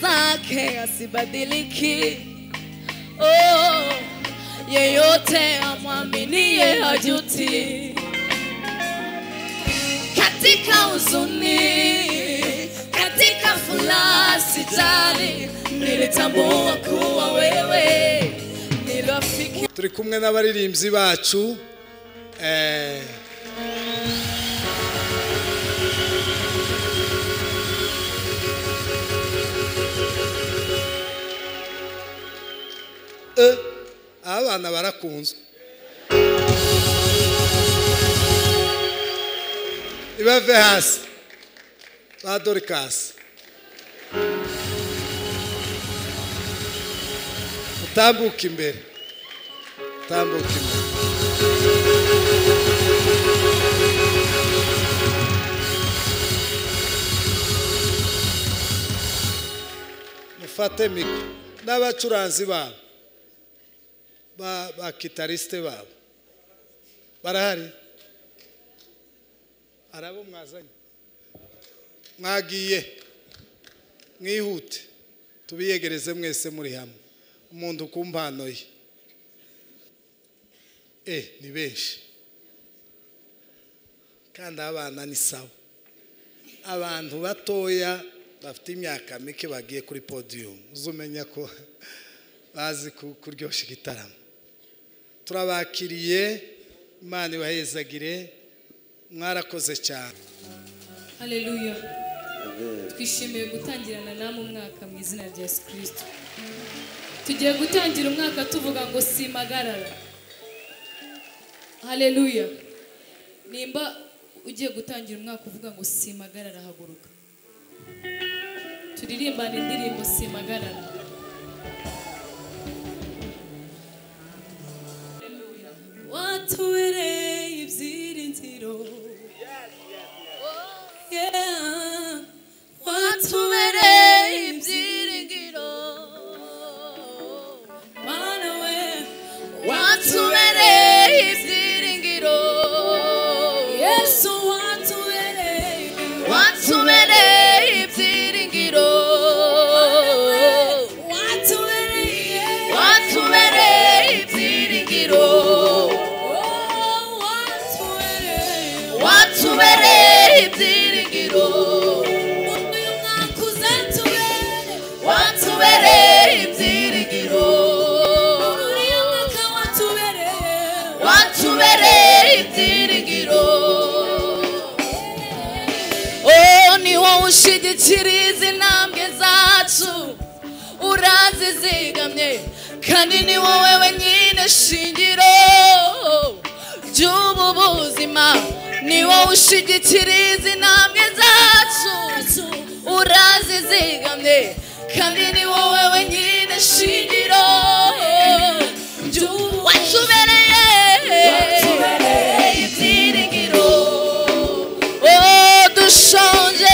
zake asibadiliki. Oh, yeyote amwaminie hajuti. Katika huzuni, katika furaha sijali, nilitambua kuwa wewe ni rafiki. Turi kumwe n'abaririmbyi bacu abana barakunzwe ibave hasi badorikasi utambuka imbere utambuka imbere mufate mikro n'abacuranzi babo ba kitariste babo barahari arabo mwazanye mwagiye mwihute tubiyegereze mwese muri hamwe umuntu kumpano ye ni benshi kandi abana ni sawa abantu batoya bafite imyaka mike bagiye kuri podium uzumenya ko bazi kuryoshya igitaramo turabakiriye imana ibahezagire mwarakoze cyane haleluya twishimiye gutangirana namwe umwaka mu izina rya Yesu Kristo tugiye gutangira umwaka tuvuga ngo simagarara haleluya nimba ugiye gutangira umwaka uvuga ngo simagarara haguruka turirimbane indirimbo simagarara Ushigikiriza intambwe zacu urazi zigamye kandi ni wowe wenyine shingiro ry'ubu buzima ni wowe ushigikiriza intambwe zacu urazi zigamye kandi ni wowe wenyine shingiro ry'ubu watubereye ibyiringiro dushonje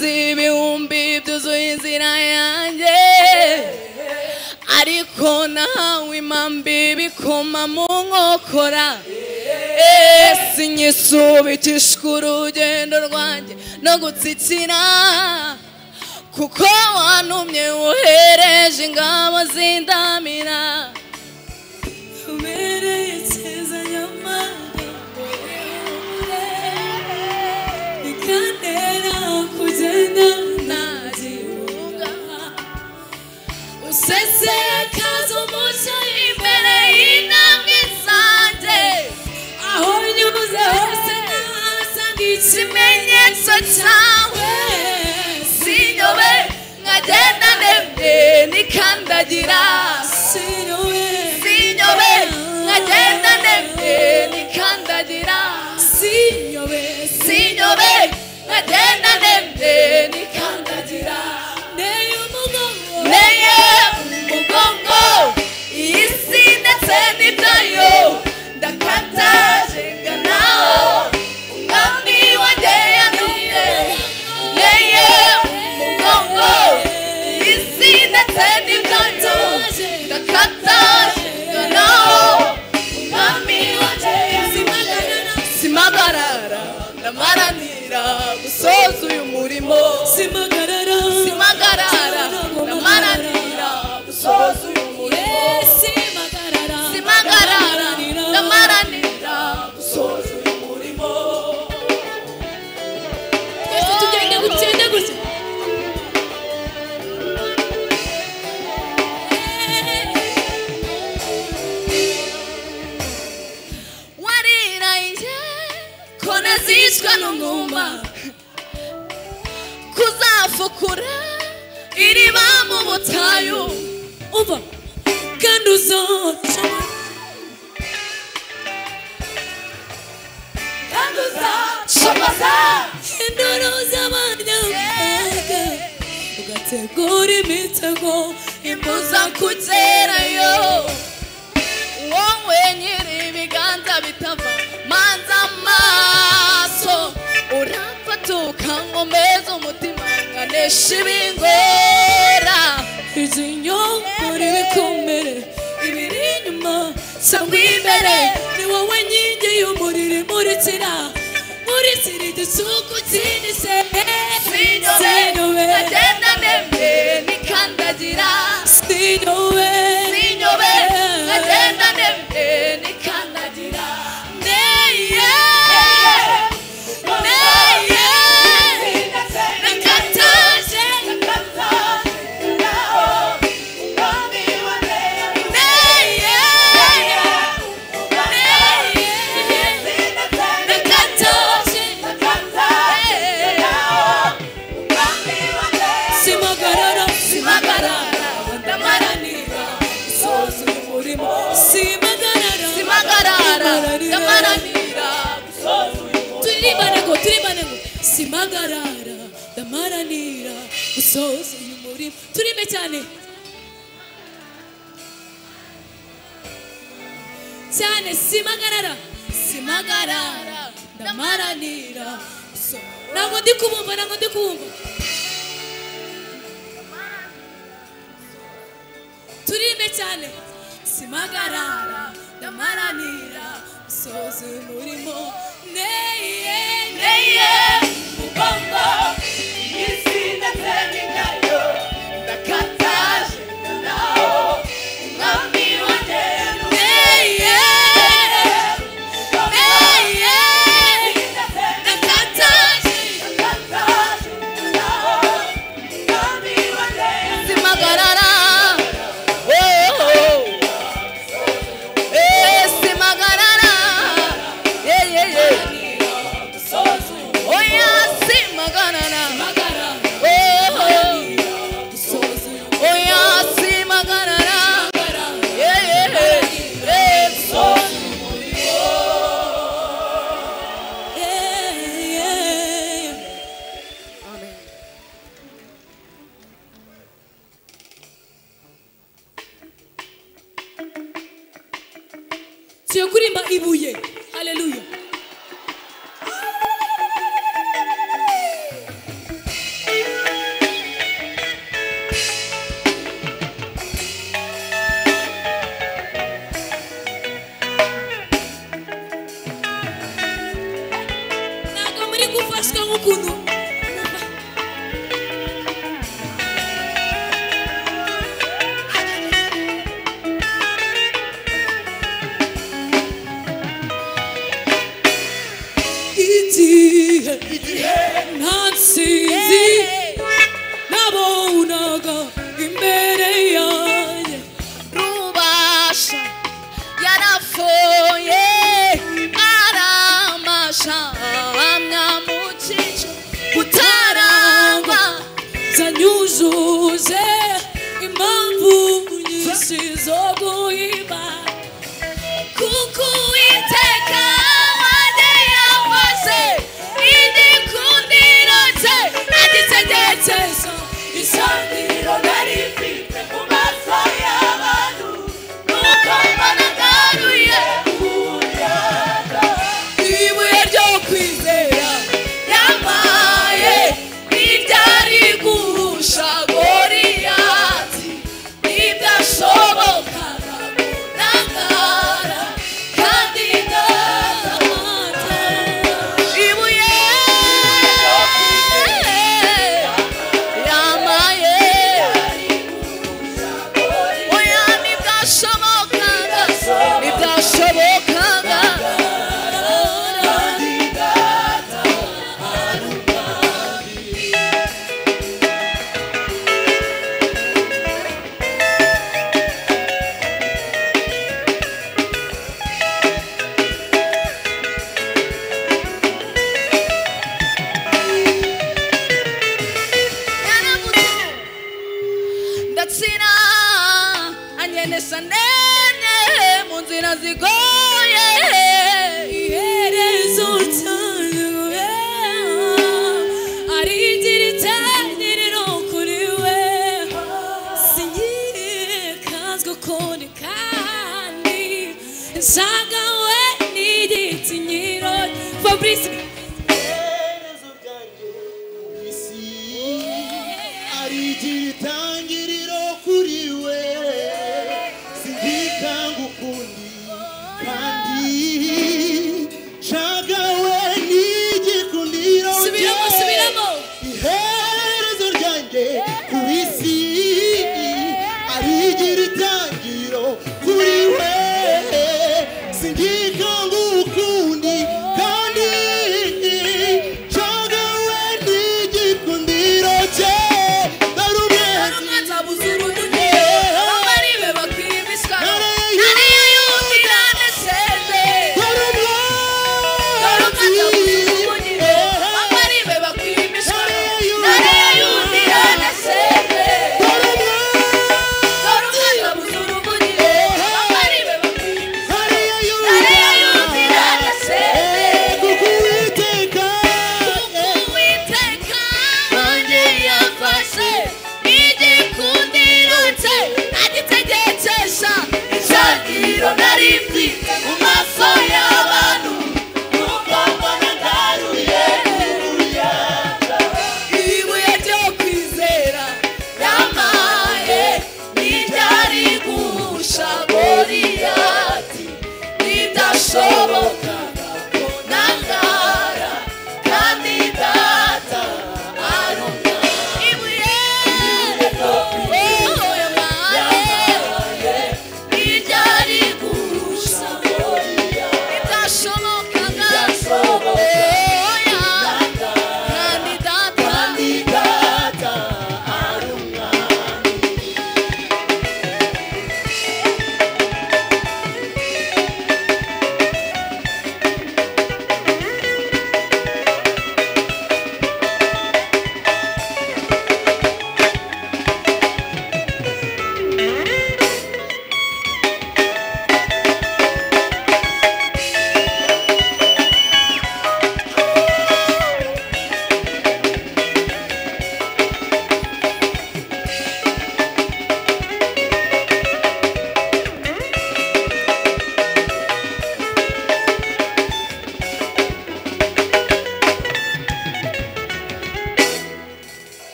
zibi umbi byuzuye inzira yanjye ariko nawe imambi bikoma mu nkokora sinyisubitishwa urugendo rwanjye no gutsikira kuko wantumye wohereje ingabo zindamira umereye cyiza nyamara Usese kazo mushya imbere y'intambwe zanjye aho nyuze hose nasanga ikimenyetso cyawe sinyobe nkagenda ndende nikandagira Signore, l'agenda del bene canterà. Signore, l'agenda del bene canterà. This is all.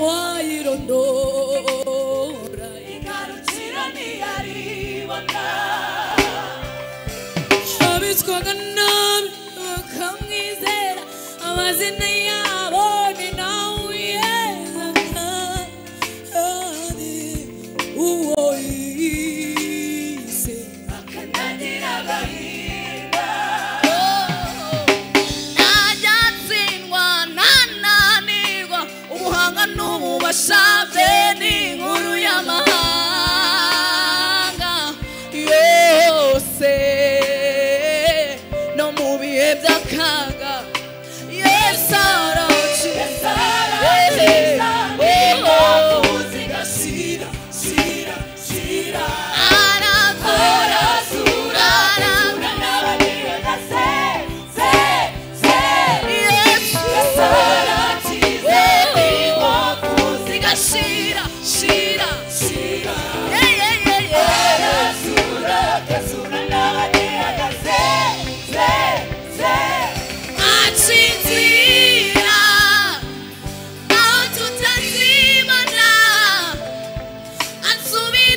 wa irondora ikaruchira ni ari wanda shabitswa ganam ukamwizera amazina yabo ni nawe yezaka ani uwo ise akandira bai. Shabeni nguru ya mahanga yose no mubi ebdakanga yesarochi yesarochi omuzinga sira sira sira arabora sura sura nabaniye kase se se yesarochi. Shira, Shira, Shira. Yeah, yeah, yeah, yeah. Sura, Kasura, Navadea, Zay, Zay, Zay. Achintira, aututazimana, atsumiriza, imete mudingo, aturisha,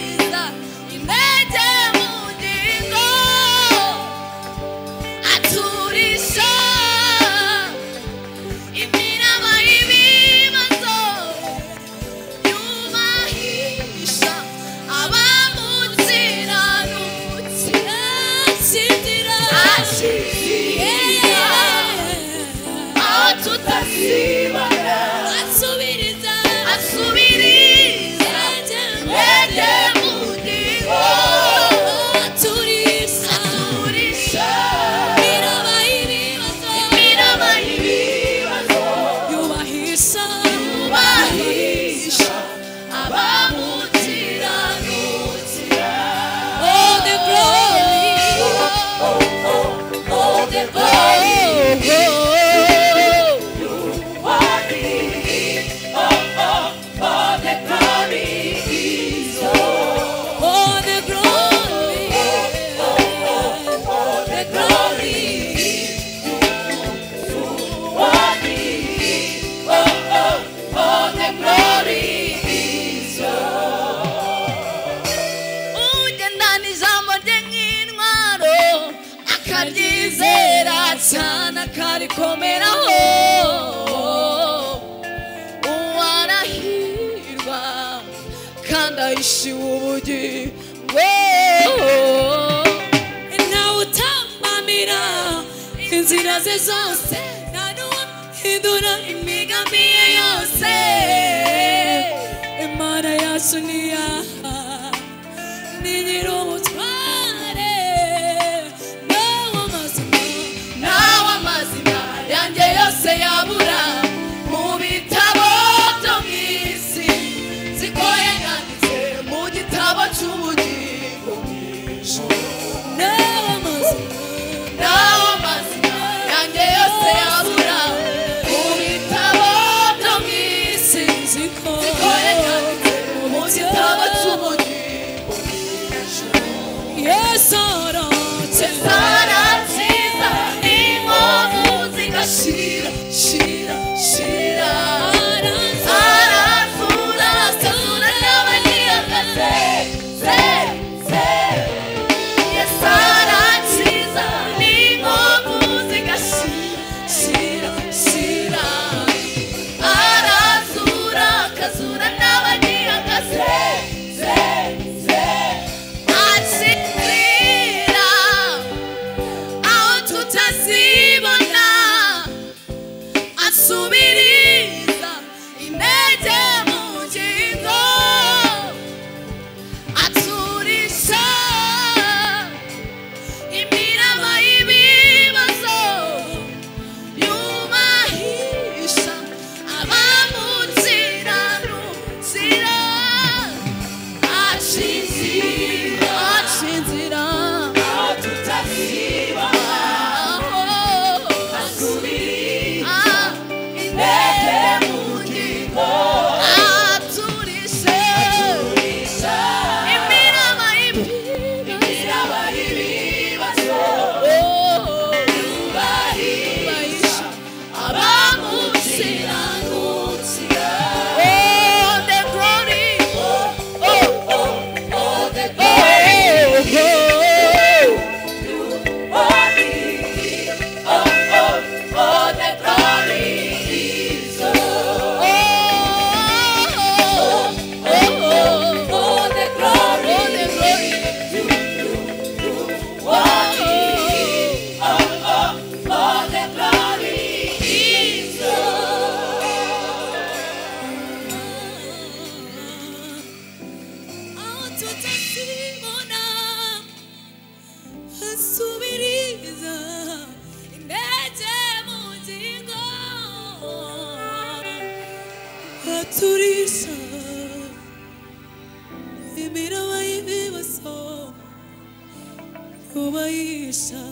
imina maivi. Sana kari komera ho uwanahirwa kanda ishi ubuji weho ntawutambamira inzira ze zose nanuhindura imigambi ye yose imana yacu niyaha ni nyir'ubutware se yabura mu bitabo byo mw'isi zikoye yanditse mu gitabo cy'ubugingo nawe mazina yanjye yose yabura mu bitabo byo mw'isi zikoye yanditse mu gitabo cy'ubugingo yesoro cesara cisa imo Shira, Shira, Shira. Arasura, Arasura, Navaliya Kase, Se, Se. Yesara, Chiza, Nimo, Muzika, Shira, Shira. Arasura, Kasura, Navaliya Kase. Subiriza imete mujingo aturisha imirama ibibazo yumahisha abamuzira ashinzira atutasiba Sira, Sira. haturisha ibira wayibaso kubayisha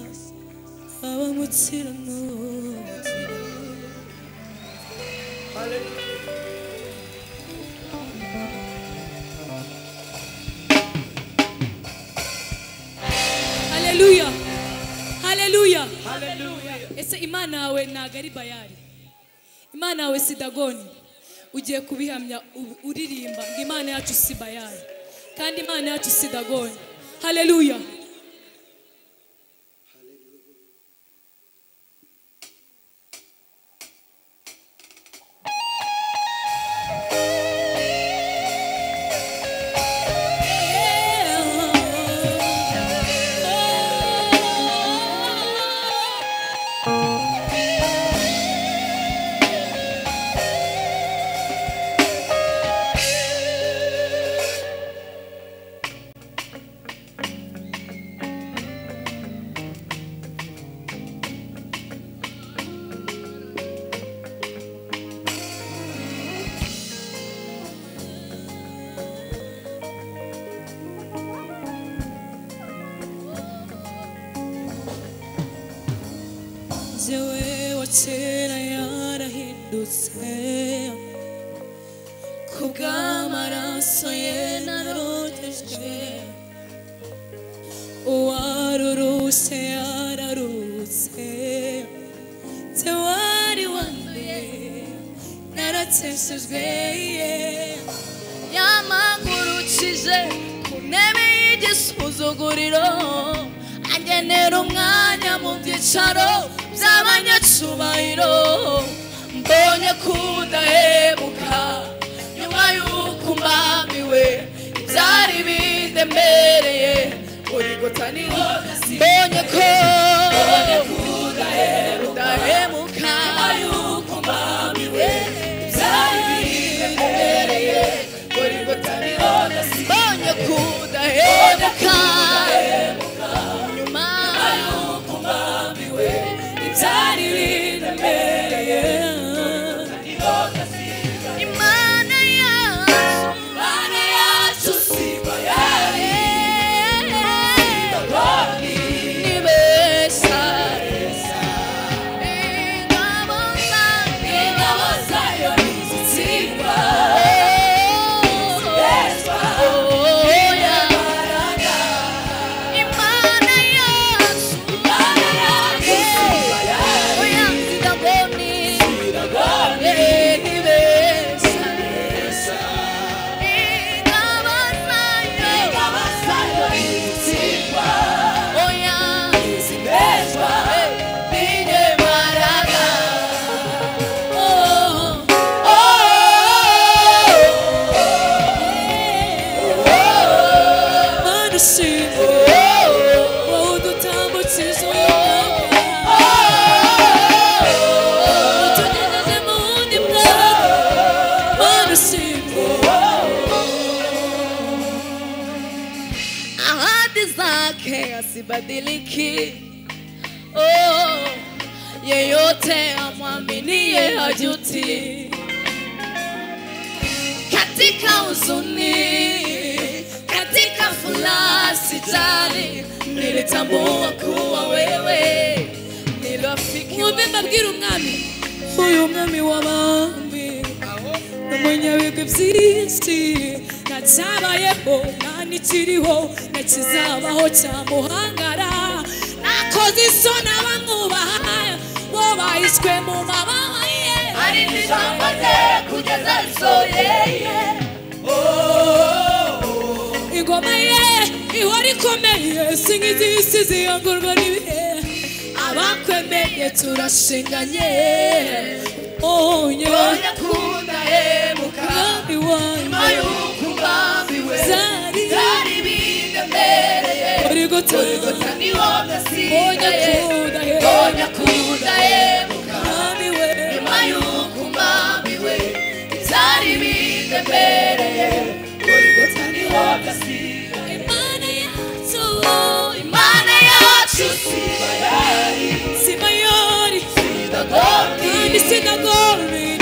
abamutsirano Hallelujah. Hallelujah. Hallelujah. Ese imana awe nagari bayari. Imana awe sidagoni. Ugiye kubihamya uririmba ngo imana yacu si bayari. Kandi imana yacu sidagoni. Hallelujah. Sing the glory,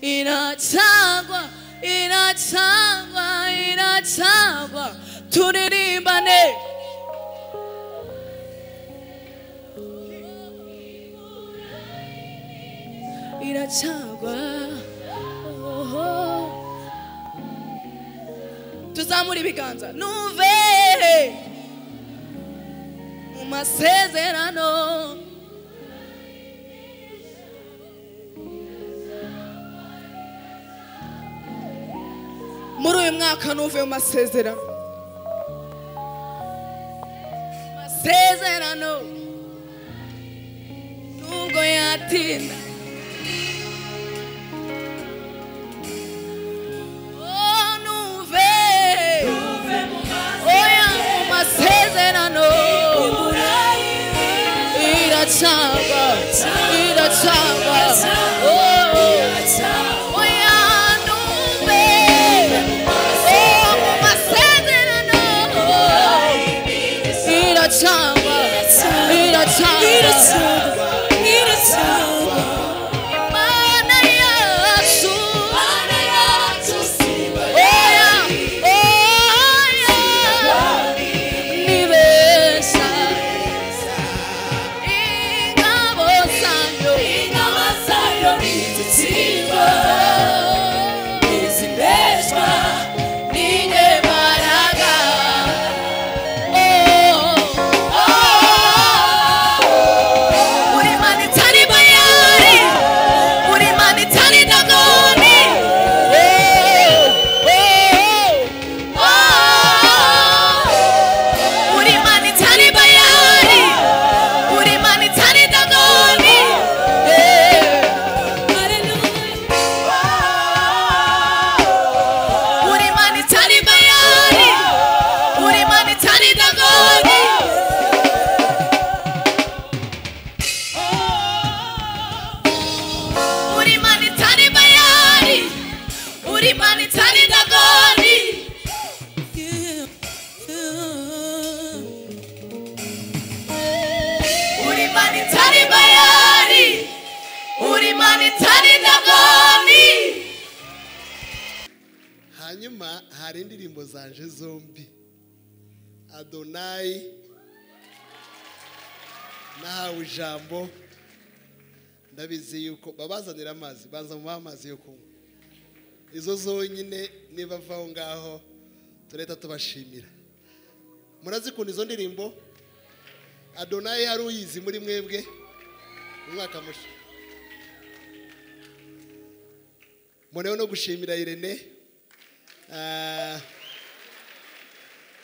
inatagwa, inatagwa, inatagwa, tulilimbane. Inatagwa, oh. Tuzamura ibiganza, nuve mu masezerano. Muri uyu mwaka nuve mu masezerano. Masezerano nubwo yatinda. Hanyuma hari indirimbo zanje zombi Adonai nahawe ijambo ndabizi yuko babazanira amazi banza mu amazi yo kunywa izo zonyine niba vaho ngaho tureta tubashimira murazikunda izo ndirimbo Adonai haruyizi muri mwebwe umwaka mushya Moneo no gushimira Irene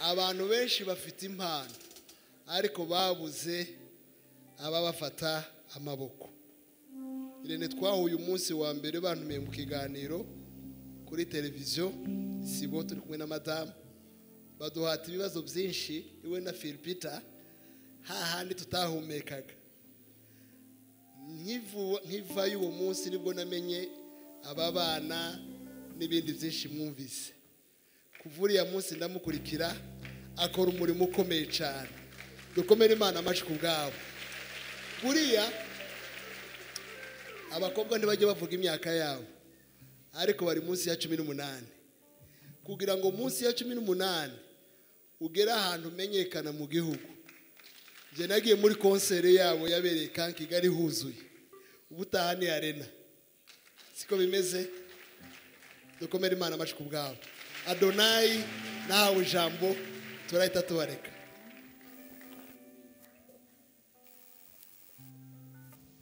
abantu benshi bafite impano ariko babuze ababafata amaboko Irene twahuye umunsi wa mbere bantumiye mu kiganiro kuri televiziyo sibo turi kumwe na madame baduhata ibibazo byinshi iwe na Philipita hahandi tutahumekaga nkiva y'uwo munsi nibwo namenye ababana nibindi byinshi mwumvise kuvura ya munsi ndamukurikira akora umurimo ukomeye cyane dukomere imana amashi kubwabo buriya abakobwa ntibajye bavuga imyaka yabo ariko bari munsi ya 18 kugira ngo munsi ya 18 ugera ahantu umenyekana mu gihugu nje nagiye muri konsere yabo yabereye Kigali huzuye ubutaha ni arena siko bimeze dukomere imana amashi kubwabo Adonai nahawe ijambo turahita tubareka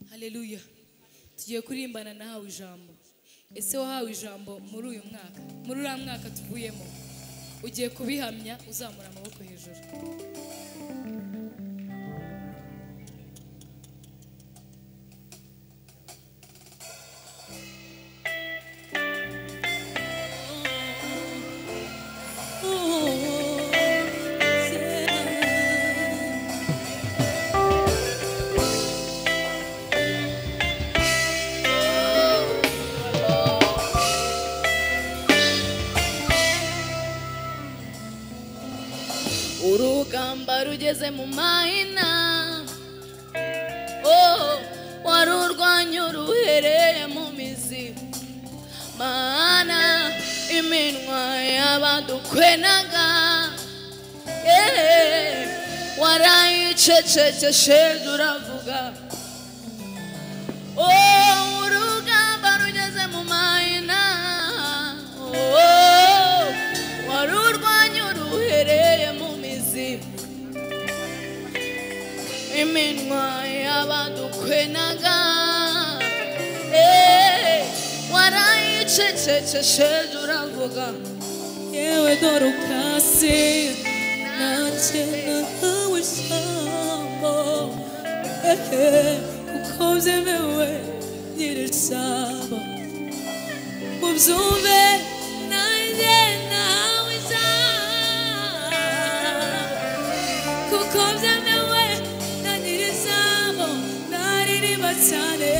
Haleluya tugiye kurimbana nahawe ijambo ese wahawe ijambo muri uyu mwaka muri uriya mwaka tuvuyemo ugiye kubihamya uzamura amaboko hejuru Rugeze mu mahina oh warurwanya uruhereye mu mizi kazi mana iminwa yabadukwenaga warai checheche sheduravuga oh uruga barugeze mu maina oh warurwanyuruhereye mu mizi iminwa yabadukwenaga Cheche shedura vuga, yewe dorukasi na chena hawe shamo, kukomze mewe niri sabo, mubzume na chena hawe shamo, kukomze mewe na niri sabo, na niri matane.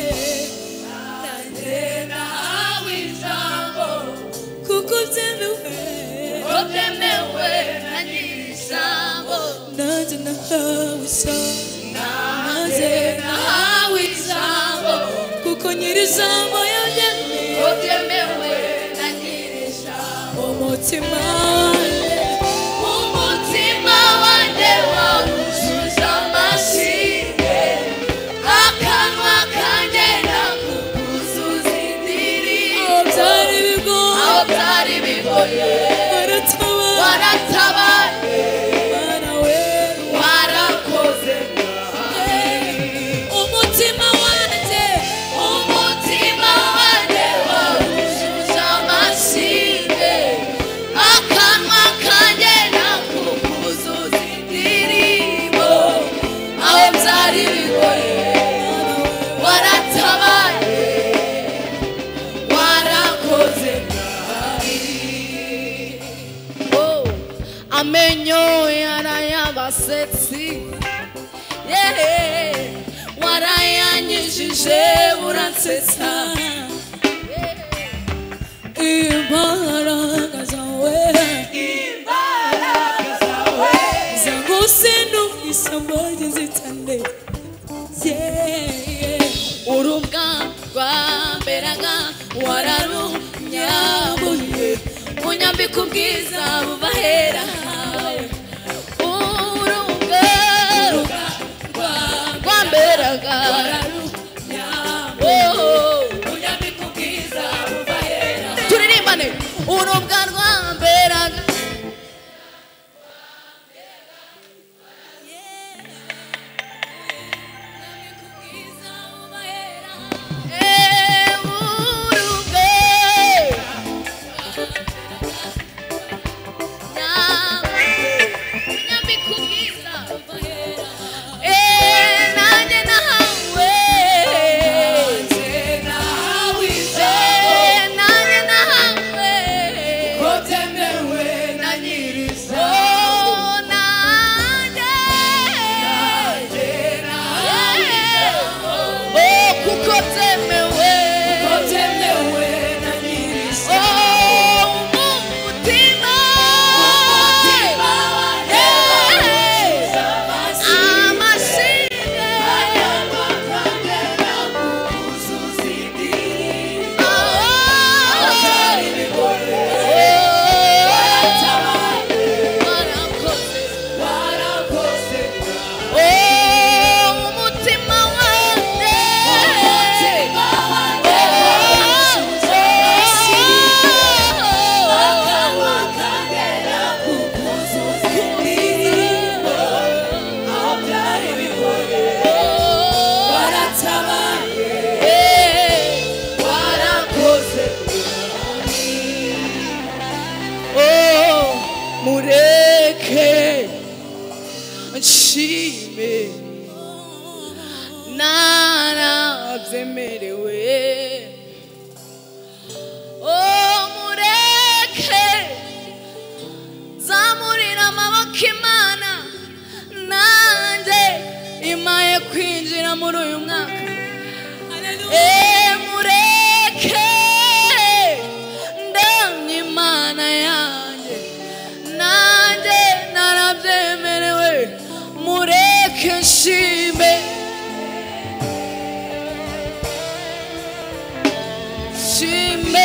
Shime,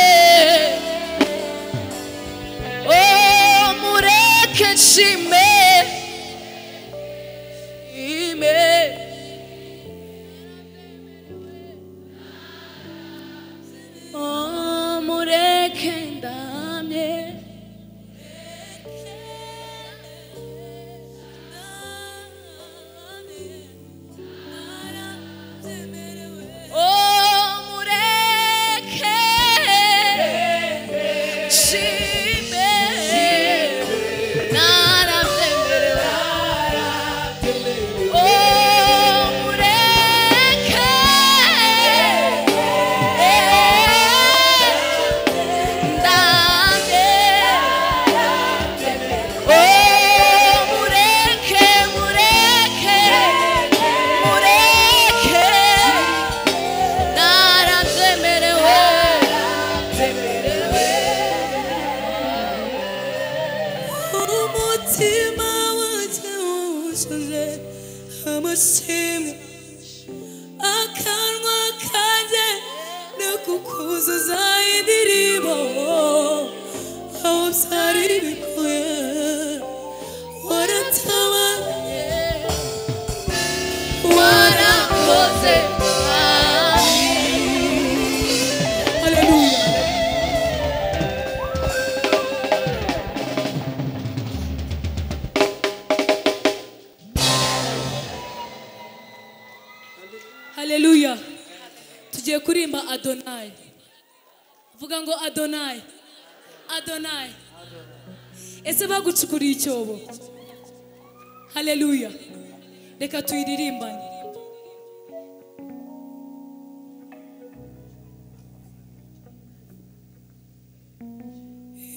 oh mureke shime, ime. Oh mureke damne, Hallelujah. Tujye kurimba Adonai. Vuga ngo Adonai. Adonai. Ese bagucukuriye icyobo. Hallelujah. Reka tuyiririmba.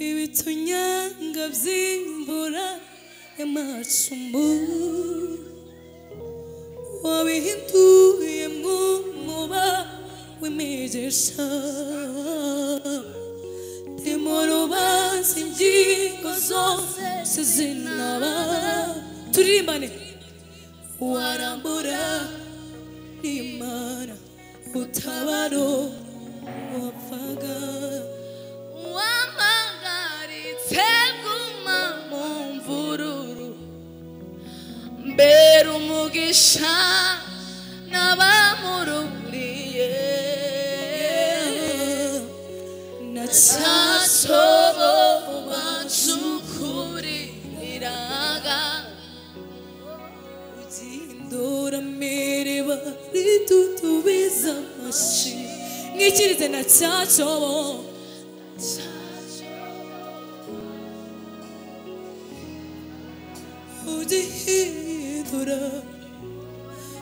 Ibitunyanga byimvura emacumbu. Wabihinduye mu muba w'imigisha temorobaza ingingo zose zizinaba turimbane warambura n'Imana utabaro wapfaga wampagaritse guma mu mvururu mbere umugisha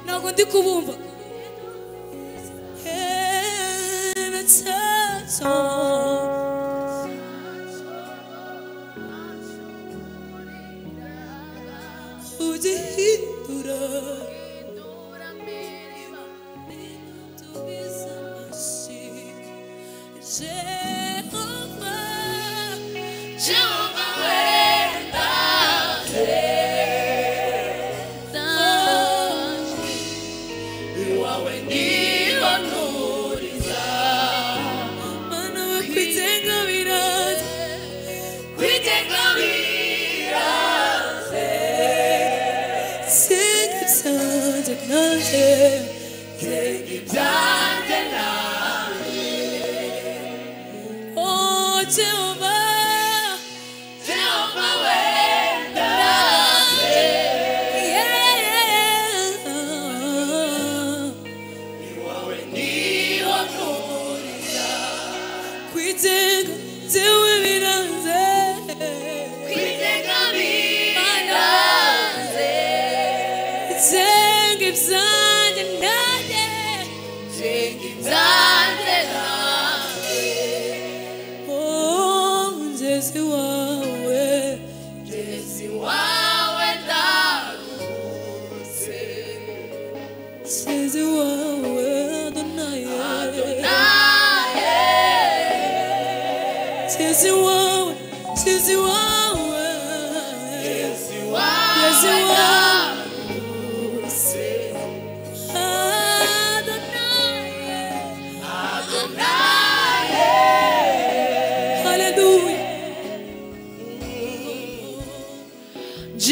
Nago ndi kubumva Adonai, Adonai.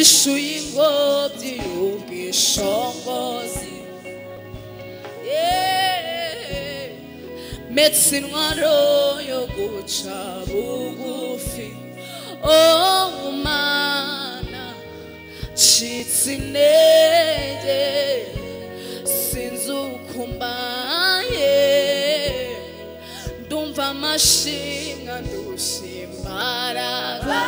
Ishuyingoti ubishongozi Metsinwaro yogucha bugufi Oh umana chitsineye Sinzukumbaye Dumva mashinga ndushimbaraka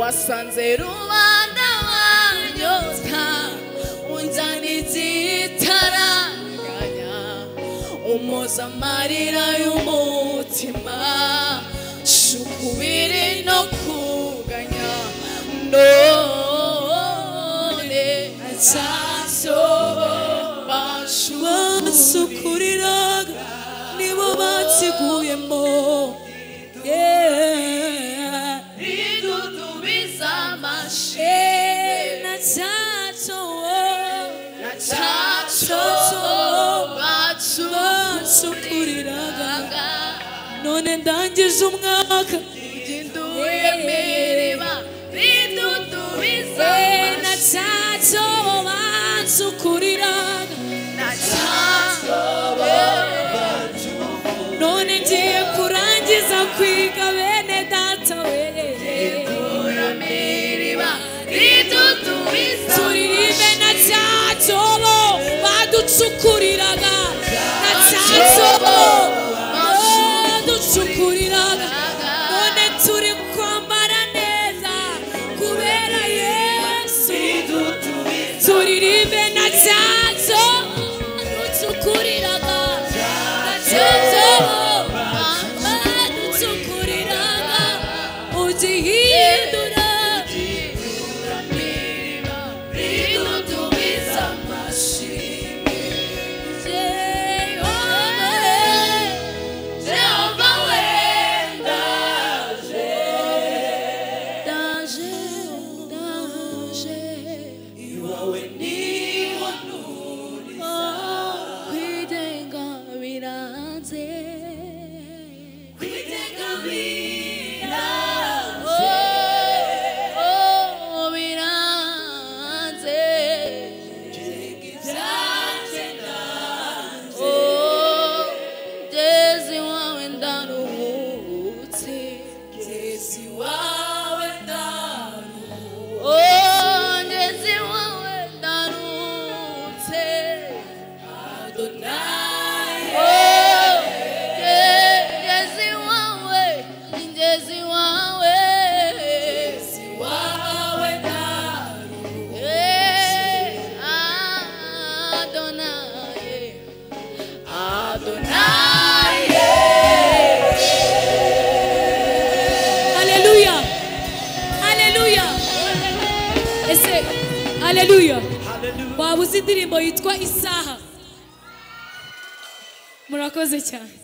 Wasanze Rwanda wanyota Unjani zitaranganya Umuza marira y'umutima Shukubiri no kuganya None Azasoba Basukuriraga Nibo batsiguyemo Ndangije umwaka nduye mirima ridudubiza na cyazo bansukuriraga na cyazo none ngiye kurangiza kwiga bene data wele nduye mirima ridudubiza turirimbe na cyazo badusukuriraga na cyazo Hallelujah. Babuzi ndirimbo yitwa Isaha. Murakoze cyane.